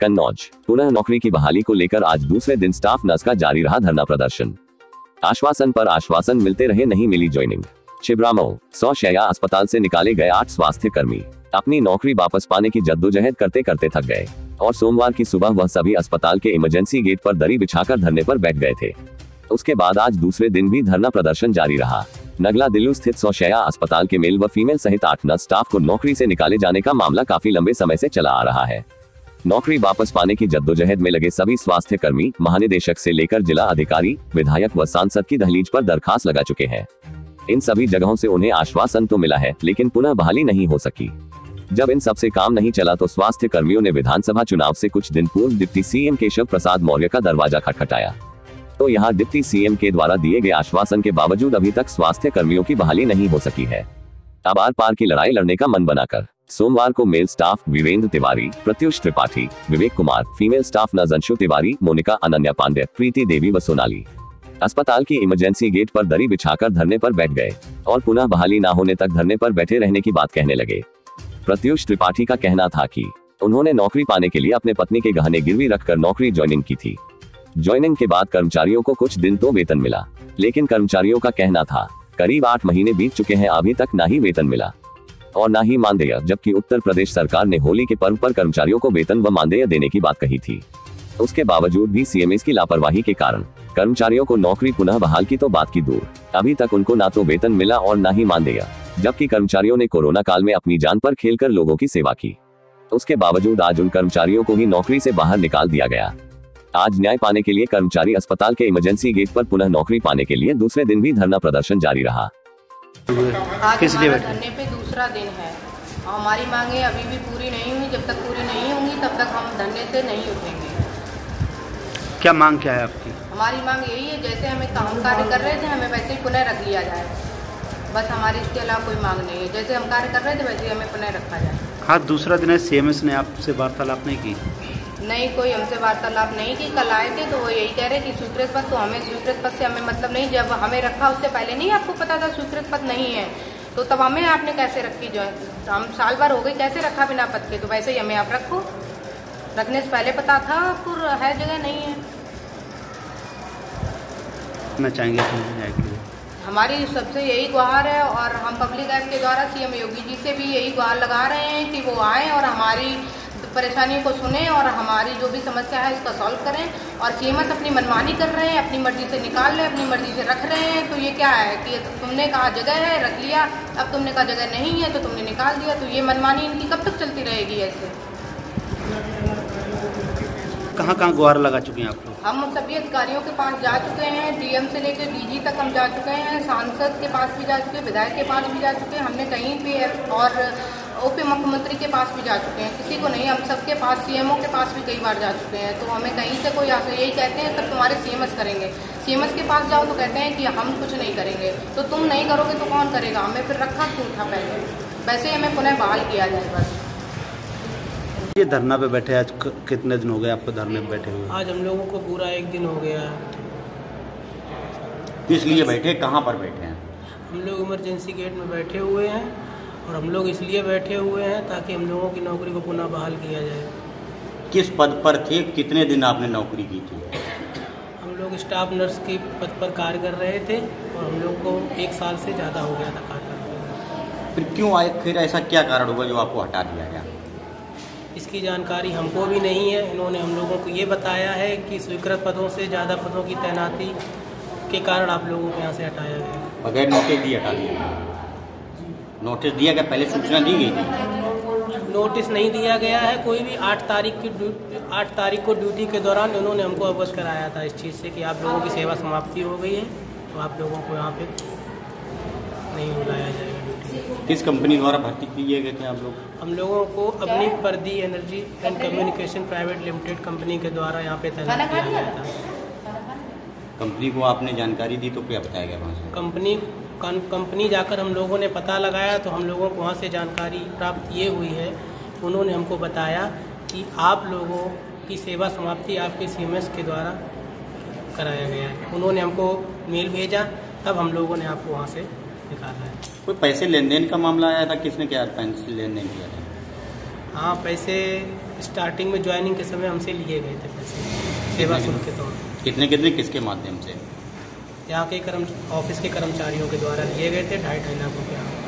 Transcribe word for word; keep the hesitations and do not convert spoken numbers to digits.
कन्नौज पुनः नौकरी की बहाली को लेकर आज दूसरे दिन स्टाफ नर्स का जारी रहा धरना प्रदर्शन। आश्वासन पर आश्वासन मिलते रहे, नहीं मिली ज्वाइनिंग। छिब्रामऊ सौशया अस्पताल से निकाले गए आठ स्वास्थ्य कर्मी अपनी नौकरी वापस पाने की जद्दोजहद करते करते थक गए और सोमवार की सुबह वह सभी अस्पताल के इमरजेंसी गेट पर दरी बिछाकर धरने पर बैठ गए थे। उसके बाद आज दूसरे दिन भी धरना प्रदर्शन जारी रहा। नगला दिलू स्थित सौशया अस्पताल के मेल व फीमेल सहित आठ नर्स स्टाफ को नौकरी से निकाले जाने का मामला काफी लंबे समय से चला आ रहा है। नौकरी वापस पाने की जद्दोजहद में लगे सभी स्वास्थ्य कर्मी महानिदेशक से लेकर जिला अधिकारी, विधायक व सांसद की दहलीज पर दरखास्त लगा चुके हैं। इन सभी जगहों से उन्हें आश्वासन तो मिला है, लेकिन पुनः बहाली नहीं हो सकी। जब इन सब से काम नहीं चला तो स्वास्थ्य कर्मियों ने विधानसभा चुनाव से कुछ दिन पूर्व डिप्टी सीएम केशव प्रसाद मौर्य का दरवाजा खटखटाया तो यहाँ डिप्टी सीएम के द्वारा दिए गए आश्वासन के बावजूद अभी तक स्वास्थ्य कर्मियों की बहाली नहीं हो सकी है। अब आर पार की लड़ाई लड़ने का मन बनाकर सोमवार को male staff Virendra Tiwari, Pratyush Tripathi, Vivek Kumar, female staff nurse Anshu Tiwari, Monika Ananya Pandey, Preeti Devi व सोनाली अस्पताल की इमरजेंसी गेट पर दरी बिछाकर धरने पर बैठ गए और पुनः बहाली न होने तक धरने पर बैठे रहने की बात कहने लगे। प्रत्युष त्रिपाठी का कहना था कि उन्होंने नौकरी पाने के लिए अपने पत्नी के गहने गिरवी रखकर नौकरी ज्वाइनिंग की थी। ज्वाइनिंग के बाद कर्मचारियों को कुछ दिन तो वेतन मिला, लेकिन कर्मचारियों का कहना था करीब आठ महीने बीत चुके हैं, अभी तक ना ही वेतन मिला और ना ही मानदेय, जबकि उत्तर प्रदेश सरकार ने होली के पर्व पर कर्मचारियों को वेतन व मानदेय देने की बात कही थी। उसके बावजूद भी सीएम की लापरवाही के कारण कर्मचारियों को नौकरी पुनः बहाल की तो बात की दूर, अभी तक उनको ना तो वेतन मिला और ना ही मानदेय, जबकि कर्मचारियों ने कोरोना काल में अपनी जान पर खेलकर लोगों की सेवा की। उसके बावजूद आज उन कर्मचारियों को ही नौकरी से बाहर निकाल दिया गया। आज न्याय पाने के लिए कर्मचारी अस्पताल के इमरजेंसी गेट पर पुनः नौकरी पाने के लिए दूसरे दिन भी धरना प्रदर्शन जारी रहा। आज धरने पे दूसरा दिन है, हमारी मांगे अभी भी पूरी नहीं हुई। जब तक पूरी नहीं होंगी तब तक हम धरने से नहीं उठेंगे। क्या मांग क्या है आपकी? हमारी मांग यही है जैसे हमें हम कार्य कर रहे थे हमें वैसे ही पुनः रख लिया जाए, बस हमारी इसके अलावा कोई मांग नहीं है। जैसे हम कार्य कर रहे थे वैसे ही हमें पुनः रखा जाए। हाँ, दूसरा दिन है, सीएमएस ने आपसे वार्तालाप नहीं की? नहीं, कोई हमसे वार्तालाप नहीं की। कल आए थे तो वो यही कह रहे कि स्वीकृत पद, तो हमें स्वीकृत पद से हमें मतलब नहीं। जब हमें रखा उससे पहले नहीं आपको पता था स्वीकृत पद नहीं है, तो तब हमें आपने कैसे रखी? जो हम साल भर हो गए कैसे रखा बिना पद के, तो वैसे ही हमें आप रखो। रखने से पहले पता था आपको है जगह नहीं है। मैं चाहेंगे हमारी सबसे यही गुहार है और हम पब्लिक ऐप के द्वारा सीएम योगी जी से भी यही गुहार लगा रहे हैं कि वो आए और हमारी परेशानियों को सुने और हमारी जो भी समस्या है उसका सॉल्व करें। और सीएमएस अपनी मनमानी कर रहे हैं, अपनी मर्जी से निकाल रहे हैं, अपनी मर्जी से रख रहे हैं। तो ये क्या है कि तुमने कहा जगह है रख लिया, अब तुमने कहा जगह नहीं है तो तुमने निकाल दिया। तो ये मनमानी इनकी कब तक चलती रहेगी ऐसे? कहाँ कहाँ गुहार लगा चुके हैं आप लोग? हम सभी अधिकारियों के पास जा चुके हैं, डीएम से लेकर डीजी तक हम जा चुके हैं, सांसद के पास भी जा चुके हैं, विधायक के पास भी जा चुके हैं, हमने कहीं भी और उप मुख्यमंत्री के पास भी जा चुके हैं। किसी को नहीं, हम सबके पास सीएमओ के पास भी कई बार जा चुके हैं। तो हमें कहीं से कोई आकर यही कहते हैं सब तुम्हारे सीएमएस करेंगे। सीएमएस के पास जाओ तो कहते हैं कि हम कुछ नहीं करेंगे। तो तुम नहीं करोगे तो कौन करेगा? हमें फिर रखा क्यों था पहले? वैसे ही हमें पुनः बहाल किया जाए बस। ये धरना पे बैठे आज कितने दिन हो गए आपको धरने पे बैठे हुए? आज हम लोगों को पूरा एक दिन हो गया। किस लिए बैठे, कहाँ पर बैठे हैं? हम लोग इमरजेंसी गेट में बैठे हुए हैं और हम लोग इसलिए बैठे हुए हैं ताकि हम लोगों की नौकरी को पुनः बहाल किया जाए। किस पद पर थे, कितने दिन आपने नौकरी की थी? हम लोग स्टाफ नर्स के पद पर कार्य कर रहे थे और हम लोग को एक साल से ज़्यादा हो गया था कार्य करते। फिर क्यों आए, फिर ऐसा क्या कारण होगा जो आपको हटा दिया गया? इसकी जानकारी हमको भी नहीं है। इन्होंने हम लोगों को ये बताया है कि स्वीकृत पदों से ज़्यादा पदों की तैनाती के कारण आप लोगों को यहाँ से हटाया गया। बगैर नौकरी दिए हटा दिया गया? नोटिस दिया गया, पहले सूचना दी गई थी? नोटिस नहीं दिया गया है कोई भी। आठ तारीख की ड्यूटी आठ तारीख को ड्यूटी के दौरान उन्होंने हमको अवगत कराया था इस चीज़ से कि आप लोगों की सेवा समाप्ति हो गई है, तो आप लोगों को यहाँ पे नहीं बुलाया जाएगा ड्यूटी। किस कंपनी द्वारा भर्ती किए गए थे आप लोग? हम लोगों को अपनी परदी energy and communication private limited company के द्वारा यहाँ पे तैनात किया गया था। कंपनी को आपने जानकारी दी तो क्या बताया गया वहाँ से? कंपनी कंपनी जाकर हम लोगों ने पता लगाया तो हम लोगों को वहाँ से जानकारी प्राप्त ये हुई है। उन्होंने हमको बताया कि आप लोगों की सेवा समाप्ति आपके सीएमएस के द्वारा कराया गया है। उन्होंने हमको मेल भेजा, तब हम लोगों ने आपको वहाँ से निकाला है। कोई पैसे लेन देन का मामला आया था? किसने क्या पैसे लेन देन किया था? हाँ, पैसे स्टार्टिंग में ज्वाइनिंग के समय हमसे लिए गए थे पैसे सेवा शुल्क के तौर पर। कितने कितने किसके माध्यम से? यहाँ के कर्म ऑफिस के कर्मचारियों के द्वारा लिए गए थे ढाई ढाई लाख रुपया।